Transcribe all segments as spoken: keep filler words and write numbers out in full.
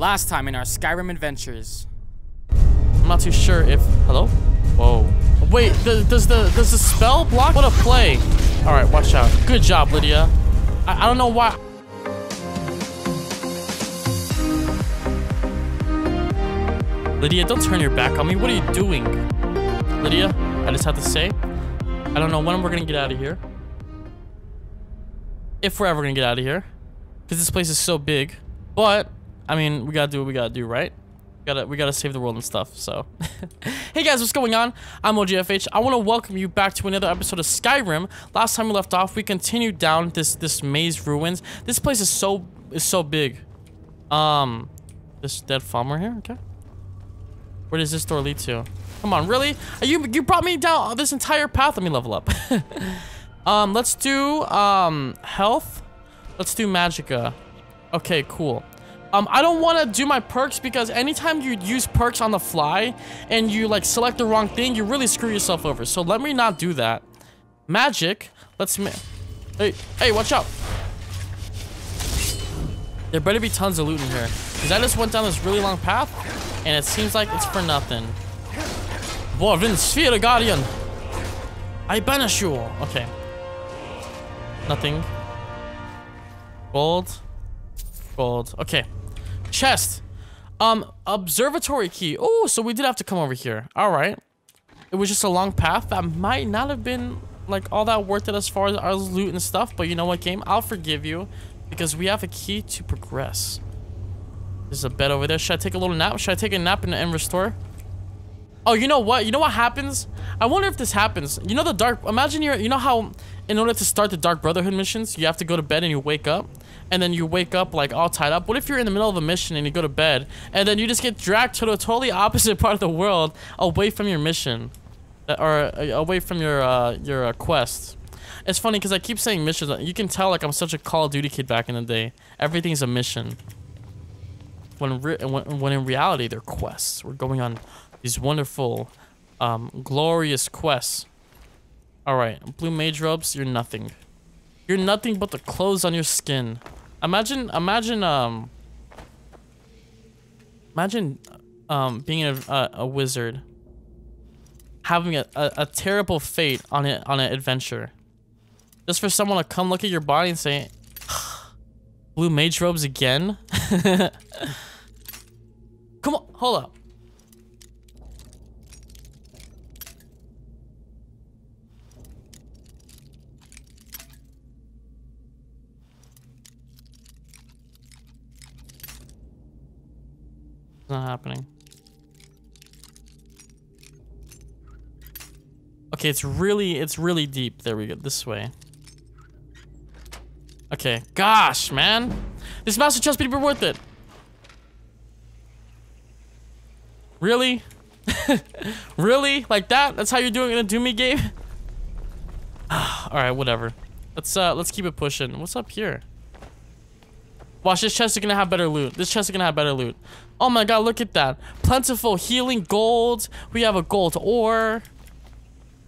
Last time in our Skyrim adventures. I'm not too sure if... Hello? Whoa. Wait, the, does the does the spell block? What a play. All right, watch out. Good job, Lydia. I, I don't know why... Lydia, don't turn your back on me. What are you doing? Lydia, I just have to say, I don't know when we're gonna get out of here. If we're ever gonna get out of here. Because this place is so big. But, I mean, we gotta do what we gotta do, right? We gotta, we gotta save the world and stuff, so. Hey guys, what's going on? I'm O G F H. I want to welcome you back to another episode of Skyrim. Last time we left off, we continued down this, this maze ruins. This place is so, is so big. Um, this dead farmer here, okay. Where does this door lead to? Come on, really? Are you you brought me down this entire path. Let me level up. um, let's do um health. Let's do magicka. Okay, cool. Um, I don't want to do my perks because anytime you use perks on the fly and you like select the wrong thing, you really screw yourself over. So let me not do that. Magic. Let's. Ma hey, hey, watch out! There better be tons of loot in here because I just went down this really long path. And it seems like it's for nothing. Sphere Guardian. I banish you. Okay. Nothing. Gold. Gold. Okay. Chest. Um, observatory key. Oh, so we did have to come over here. All right. It was just a long path that might not have been like all that worth it as far as our loot and stuff. But you know what, game? I'll forgive you because we have a key to progress. There's a bed over there. Should I take a little nap? Should I take a nap and, and restore? Oh, you know what? You know what happens? I wonder if this happens. You know the dark... Imagine you're... You know how in order to start the Dark Brotherhood missions, you have to go to bed and you wake up. And then you wake up like all tied up. What if you're in the middle of a mission and you go to bed and then you just get dragged to the totally opposite part of the world away from your mission? Or uh, away from your, uh, your uh, quest. It's funny because I keep saying missions. You can tell like I'm such a Call of Duty kid back in the day. Everything's a mission. When, re when, when in reality, they're quests. We're going on these wonderful, um, glorious quests. Alright, blue mage robes, you're nothing. You're nothing but the clothes on your skin. Imagine, imagine, um... Imagine, um, being a, a, a wizard. Having a, a, a terrible fate on, it, on an adventure. Just for someone to come look at your body and say, blue mage robes again? Come on, hold up. It's not happening. Okay, it's really, it's really deep. There we go, this way. Okay, gosh, man. This master chest beat be worth it. Really? Really? Like that? That's how you're doing gonna do me, Gabe? Alright, whatever. Let's uh let's keep it pushing. What's up here? Watch, this chest is gonna have better loot. This chest is gonna have better loot. Oh my god, look at that. Plentiful healing gold. We have a gold ore.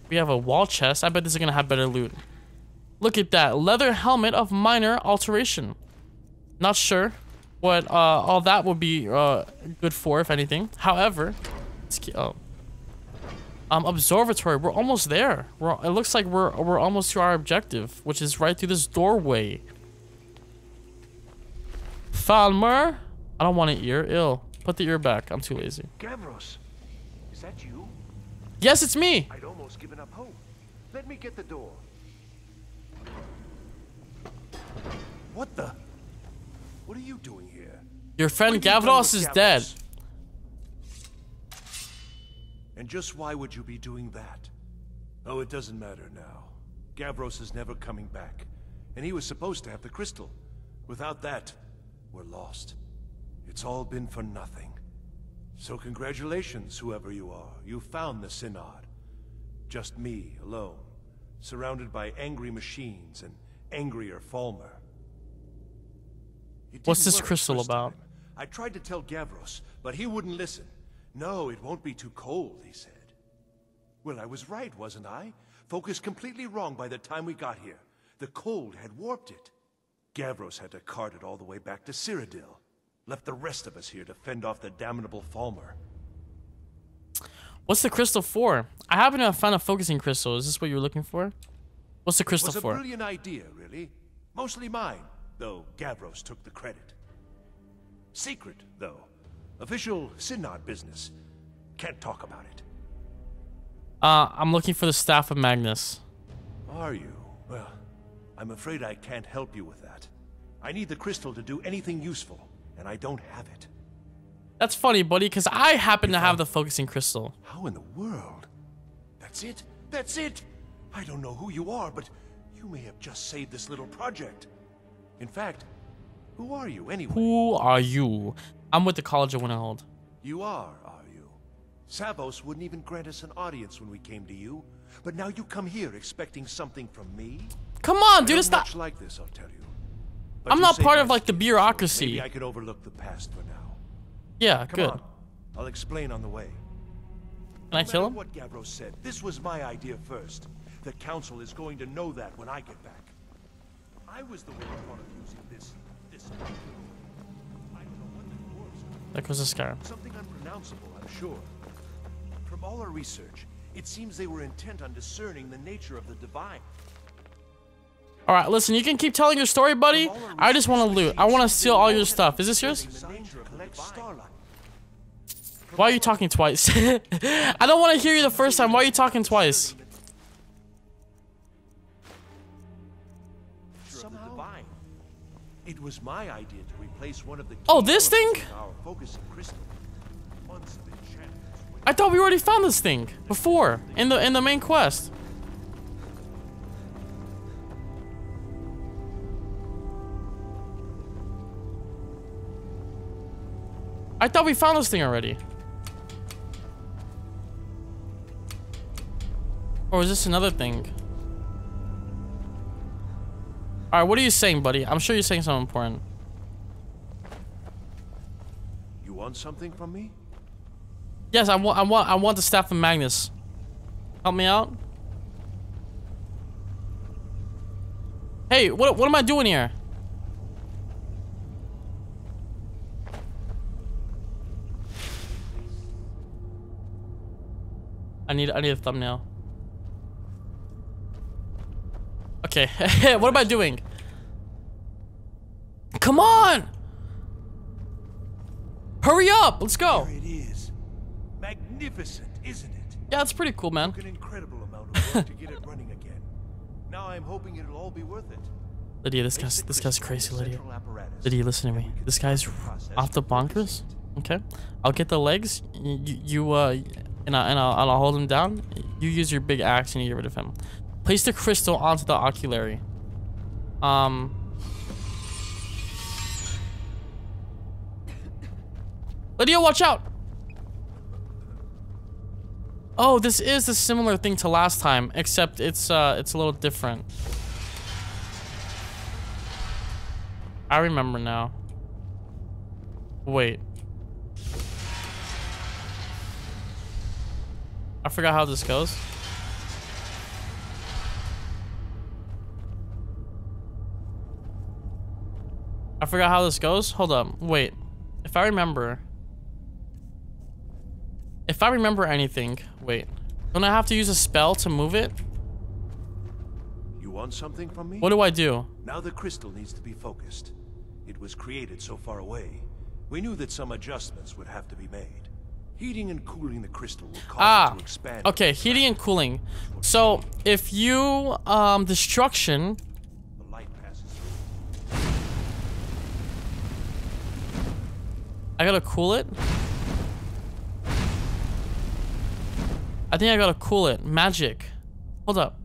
We have a wall chest. I bet this is gonna have better loot. Look at that. Leather helmet of minor alteration. Not sure what uh, all that would be uh, good for, if anything. However, let's keep, oh. um, observatory. We're almost there. We're, it looks like we're we're almost to our objective, which is right through this doorway. Falmer, I don't want an ear. Ew. Put the ear back. I'm too lazy. Gavros, is that you? Yes, it's me. I'd almost given up hope. Let me get the door. What the? What are you doing here? Your friend Gavros is Gavros? dead. And just why would you be doing that? Oh, it doesn't matter now. Gavros is never coming back. And he was supposed to have the crystal. Without that, we're lost. It's all been for nothing. So congratulations, whoever you are. You found the Synod. Just me, alone. Surrounded by angry machines and angrier Falmer. What's this crystal about? I tried to tell Gavros, but he wouldn't listen. No, it won't be too cold, he said. Well, I was right, wasn't I? Focused completely wrong by the time we got here. The cold had warped it. Gavros had to cart it all the way back to Cyrodiil. Left the rest of us here to fend off the damnable Falmer. What's the crystal for? I happen to have found a focusing crystal. Is this what you were looking for? What's the crystal for? It was a for? brilliant idea, really. Mostly mine, though Gavros took the credit. Secret, though. Official Synod business. Can't talk about it. Uh, I'm looking for the staff of Magnus. Are you? Well, I'm afraid I can't help you with that. I need the crystal to do anything useful, and I don't have it. That's funny, buddy, because I happen if to have I... the focusing crystal. How in the world? That's it? That's it! I don't know who you are, but you may have just saved this little project. In fact, who are you anyway? Who are you? I'm with the College of Winterhold. You are, are you? Savos wouldn't even grant us an audience when we came to you, but now you come here expecting something from me? Come on, dude, it's not much like this, I'll tell you. But I'm not part of like the bureaucracy. Maybe I could overlook the past for now. Yeah, come good. On. I'll explain on the way. Can I tell him? What Gavros said. This was my idea first. The council is going to know that when I get back. I was the one who thought of using this. This. I don't know what the dwarves are. That was a Skyrim. Something unpronounceable, I'm sure. From all our research, it seems they were intent on discerning the nature of the divine. All right, listen, you can keep telling your story, buddy. I just want to loot. I want to steal all your stuff. Is this yours? Why are you talking twice? I don't want to hear you the first time. Why are you talking twice? Somehow, it was my idea to replace one of the Oh, this thing? I thought we already found this thing before in the in the main quest. I thought we found this thing already. Or is this another thing? Alright, what are you saying, buddy? I'm sure you're saying something important. You want something from me? Yes, I want I want I want the staff of Magnus. Help me out. Hey, what what am I doing here? I need I need a thumbnail. Okay, what am I doing? Come on! Hurry up! Let's go. There it is. Magnificent, isn't it? Yeah, it's pretty cool, man. An incredible amount of work to get it running again. Now I'm hoping it'll all be worth it. Lydia, this guy's this guy's crazy, Lydia. Lydia, listen to me. This guy's off the bonkers. Okay, I'll get the legs. You you uh. And, I, and, I'll, and I'll hold him down. You use your big axe and you get rid of him. Place the crystal onto the oculary. Um. Lydia, watch out! Oh, this is a similar thing to last time, except it's uh, it's a little different. I remember now. Wait. I forgot how this goes. I forgot how this goes. Hold up. Wait. If I remember. If I remember anything. Wait. Don't I have to use a spell to move it? You want something from me? What do I do? Now the crystal needs to be focused. It was created so far away. We knew that some adjustments would have to be made. Heating and cooling the crystal will cause ah, it to expand. Okay, heating and cooling. So, if you, um, destruction... The light passes through. I gotta cool it? I think I gotta cool it. Magic. Hold up.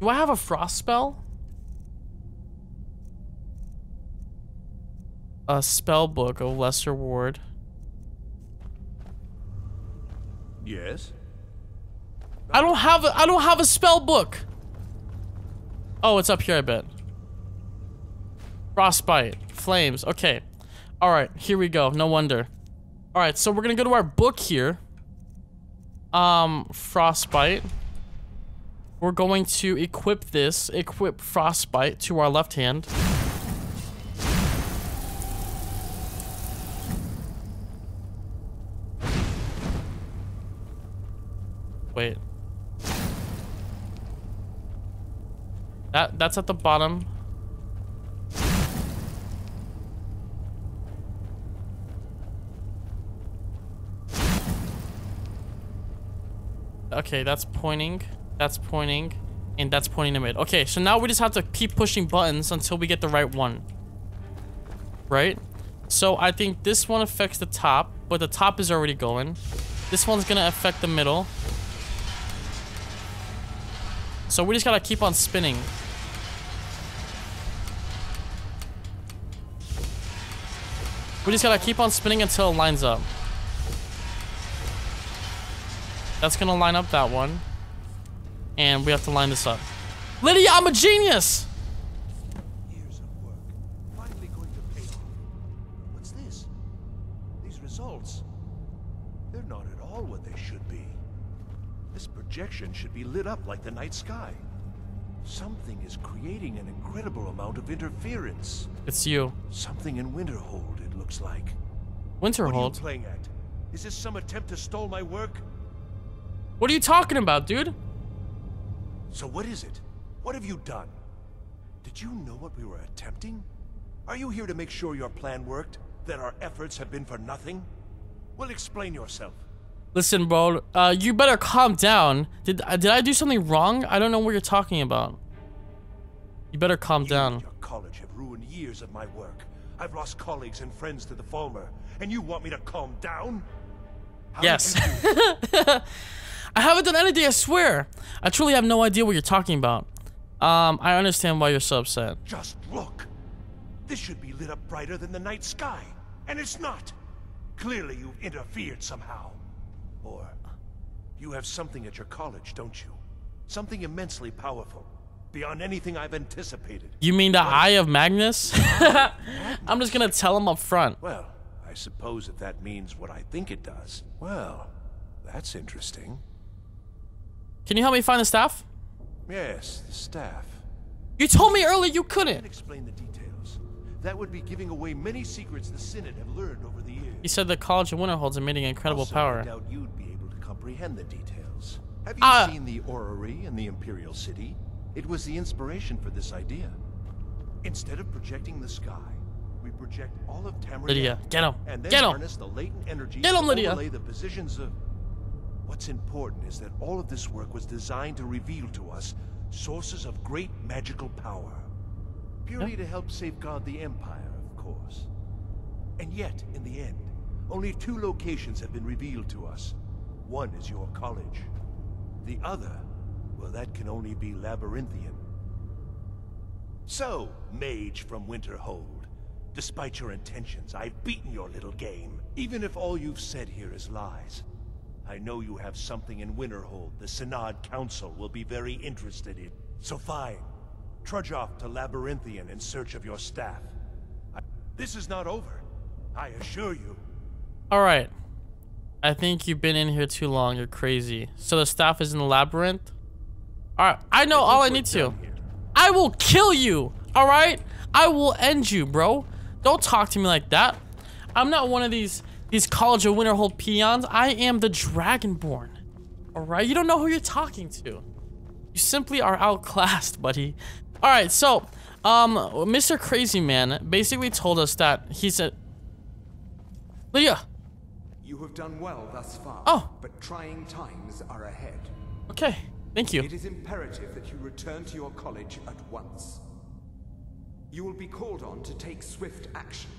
Do I have a frost spell? A spell book of lesser ward. Yes. I don't have a, I don't have a spell book. Oh, it's up here, I bet. Frostbite, flames. Okay. All right, here we go. No wonder. All right, so we're gonna go to our book here. Um, frostbite. We're going to equip this, equip Frostbite to our left hand. Wait. That, that's at the bottom. Okay, that's pointing, that's pointing, and that's pointing to mid. Okay, so now we just have to keep pushing buttons until we get the right one. Right? So I think this one affects the top, but the top is already going. This one's gonna affect the middle. So we just gotta keep on spinning. We just gotta keep on spinning until it lines up. That's gonna line up that one. And we have to line this up. Lydia, I'm a genius! Years of work, finally going to pay off. What's this? These results, they're not at all what they should be. This projection should be lit up like the night sky. Something is creating an incredible amount of interference. It's you. Something in Winterhold, it looks like. Winterhold? What are you playing at? Is this some attempt to stall my work? What are you talking about, dude? So what is it? What have you done? Did you know what we were attempting? Are you here to make sure your plan worked? That our efforts have been for nothing? Well, explain yourself. Listen, bro, uh, you better calm down. Did, uh, did I do something wrong? I don't know what you're talking about. You better calm you down. Your college have ruined years of my work. I've lost colleagues and friends to the Falmer, and you want me to calm down? How yes. Did you do? I haven't done anything, I swear. I truly have no idea what you're talking about. Um, I understand why you're so upset. Just look. This should be lit up brighter than the night sky, and it's not. Clearly, you've interfered somehow. Or you have something at your college, don't you? Something immensely powerful, beyond anything I've anticipated. You mean the Eye of Magnus? I'm just gonna tell him up front. Well, I suppose if that means what I think it does. Well, that's interesting. Can you help me find the staff? Yes, the staff. You told me earlier you couldn't. I can't explain the details. That would be giving away many secrets the Synod have learned over the years. He said the College of Winterhold's emitting incredible also, power. I doubt you'd be able to comprehend the details. Have you uh, seen the orrery in the Imperial City? It was the inspiration for this idea. Instead of projecting the sky, we project all of Tamriel. Lydia, get him. And then get him. Harness the latent energy get him, Lydia. Overlay the positions of. What's important is that all of this work was designed to reveal to us sources of great magical power. Purely yeah. to help safeguard the Empire, of course. And yet, in the end, only two locations have been revealed to us. One is your college. The other, well, that can only be Labyrinthian. So, mage from Winterhold, despite your intentions, I've beaten your little game. Even if all you've said here is lies. I know you have something in Winterhold the Synod Council will be very interested in. So fine, trudge off to Labyrinthian in search of your staff. I this is not over, I assure you. All right, I think you've been in here too long, you're crazy. So the staff is in the labyrinth? All right, I know all I need to. Here. I will kill you, all right? I will end you, bro. Don't talk to me like that. I'm not one of these These College of Winterhold peons. I am the Dragonborn. Alright, you don't know who you're talking to. You simply are outclassed, buddy. Alright, so, um, Mister Crazy Man basically told us that he said, Lydia! You have done well thus far, oh. but trying times are ahead. Okay, thank you. It is imperative that you return to your college at once. You will be called on to take swift action.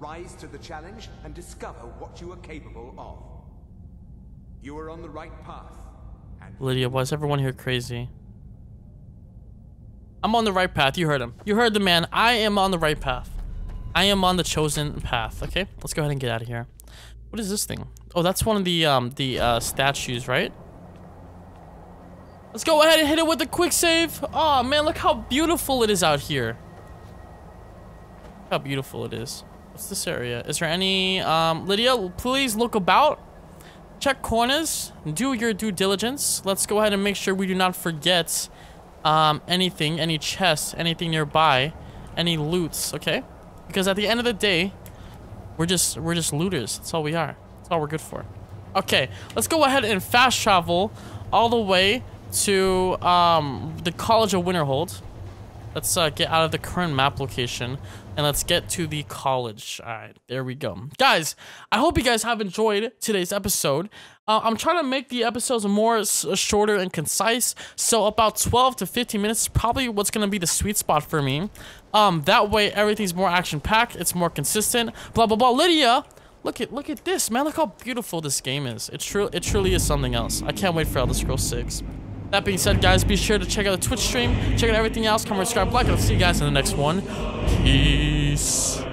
Rise to the challenge and discover what you are capable of. You are on the right path. And Lydia, why is everyone here crazy? I'm on the right path. You heard him. You heard the man. I am on the right path. I am on the chosen path. Okay, let's go ahead and get out of here. What is this thing? Oh, that's one of the um the uh, statues, right? Let's go ahead and hit it with a quick save. Oh man, look how beautiful it is out here. Look how beautiful it is. What's this area? Is there any um Lydia, please look about. check corners, do your due diligence. Let's go ahead and make sure we do not forget um, anything, any chests, anything nearby, any loots, okay? Because at the end of the day, we're just we're just looters. That's all we are. That's all we're good for. Okay, let's go ahead and fast travel all the way to um, the College of Winterhold. Let's uh, get out of the current map location and let's get to the college. All right, there we go. Guys, I hope you guys have enjoyed today's episode. Uh, I'm trying to make the episodes more s shorter and concise. So about twelve to fifteen minutes is probably what's going to be the sweet spot for me. Um, that way, everything's more action-packed. It's more consistent. Blah, blah, blah. Lydia, look at look at this, man. Look how beautiful this game is. It, tru it truly is something else. I can't wait for Elder Scrolls six. That being said, guys, be sure to check out the Twitch stream, check out everything else, comment, subscribe, like, and I'll see you guys in the next one. Peace.